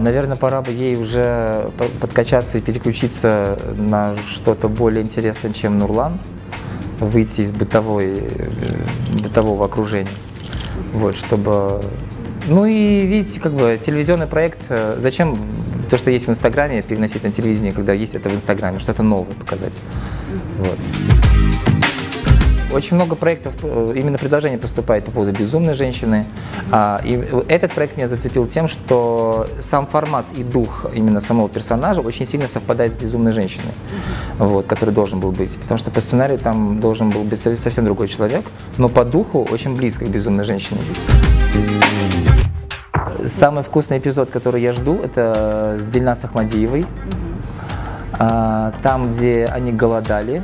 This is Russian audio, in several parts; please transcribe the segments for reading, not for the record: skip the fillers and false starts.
Наверное, пора бы ей уже подкачаться и переключиться на что-то более интересное, чем Нурлан, выйти из бытового окружения, вот, чтобы... Ну и, видите, как бы телевизионный проект, зачем то, что есть в Инстаграме, переносить на телевидение, когда есть это в Инстаграме, что-то новое показать. Вот. Очень много проектов, именно предложений поступает по поводу «Безумной женщины». И этот проект меня зацепил тем, что сам формат и дух именно самого персонажа очень сильно совпадает с «Безумной женщиной», вот, который должен был быть. Потому что по сценарию там должен был быть совсем другой человек, но по духу очень близко к «Безумной женщине». Самый вкусный эпизод, который я жду, это с Дильнарой Сахмадиевой. Там, где они голодали,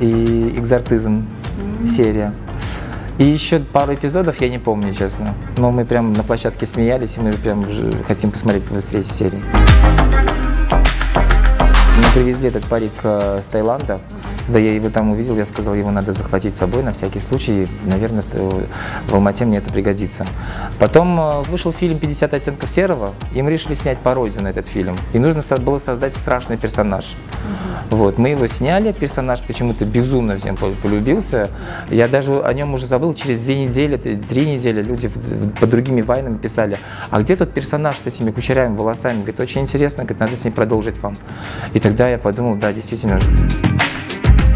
и экзорцизм. Серия. И еще пару эпизодов я не помню, честно. Но мы прям на площадке смеялись, и мы прям хотим посмотреть побыстрее эти серии. Мы привезли этот парик с Таиланда. Да, я его там увидел, я сказал, его надо захватить с собой на всякий случай. Наверное, в Алмате мне это пригодится. Потом вышел фильм «50 оттенков серого». Им решили снять пародию на этот фильм. И нужно было создать страшный персонаж. Вот, мы его сняли, персонаж почему-то безумно всем полюбился. Я даже о нем уже забыл, через 2–3 недели люди под другими вайнами писали: а где тот персонаж с этими кучерявыми волосами? Говорит, очень интересно, говорит, надо с ней продолжить вам. И тогда я подумал, да, действительно.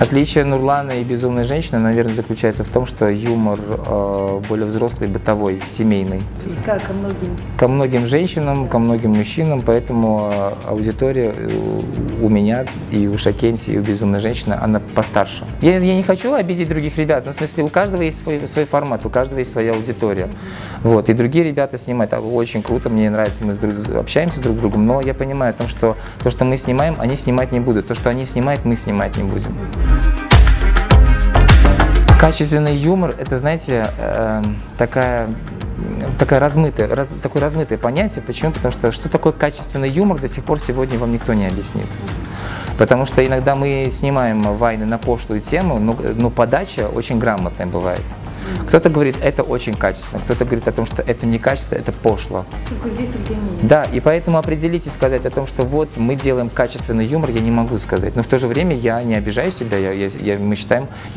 Отличие Нурлана и «Безумной женщины», наверное, заключается в том, что юмор более взрослый, бытовой, семейный. Близка ко многим. Ко многим женщинам, ко многим мужчинам, поэтому аудитория у меня и у Шакенти, и у «Безумной женщины», она постарше. Я не хочу обидеть других ребят, но в смысле у каждого есть свой формат, у каждого есть своя аудитория. Вот, и другие ребята снимают, очень круто, мне нравится, мы общаемся с друг с другом, но я понимаю о том, что то, что мы снимаем, они снимать не будут, то, что они снимают, мы снимать не будем. Качественный юмор – это, знаете, такое размытое понятие. Почему? Потому что что такое качественный юмор, до сих пор сегодня вам никто не объяснит. Потому что иногда мы снимаем вайны на пошлую тему, но подача очень грамотная бывает. Кто-то говорит, это очень качественно, кто-то говорит о том, что это не качественно, это пошло. Да, и поэтому определитесь сказать о том, что вот мы делаем качественный юмор, я не могу сказать. Но в то же время я не обижаю себя, я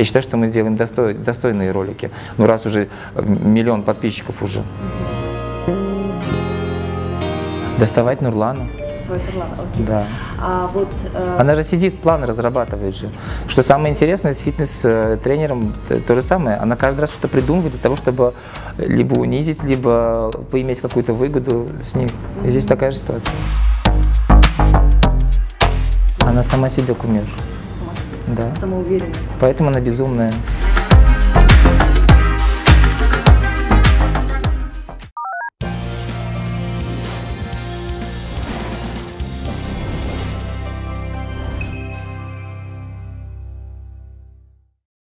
считаю, что мы делаем достойные ролики. Ну раз уже миллион подписчиков уже. Доставать Нурлану. Окей. Да. Она же сидит, план разрабатывает же. Что самое интересное, с фитнес-тренером то же самое. Она каждый раз что-то придумывает для того, чтобы либо унизить, либо поиметь какую-то выгоду с ним. И здесь такая же ситуация. Она сама себе кумир. Да. Самоуверенная. Поэтому она безумная.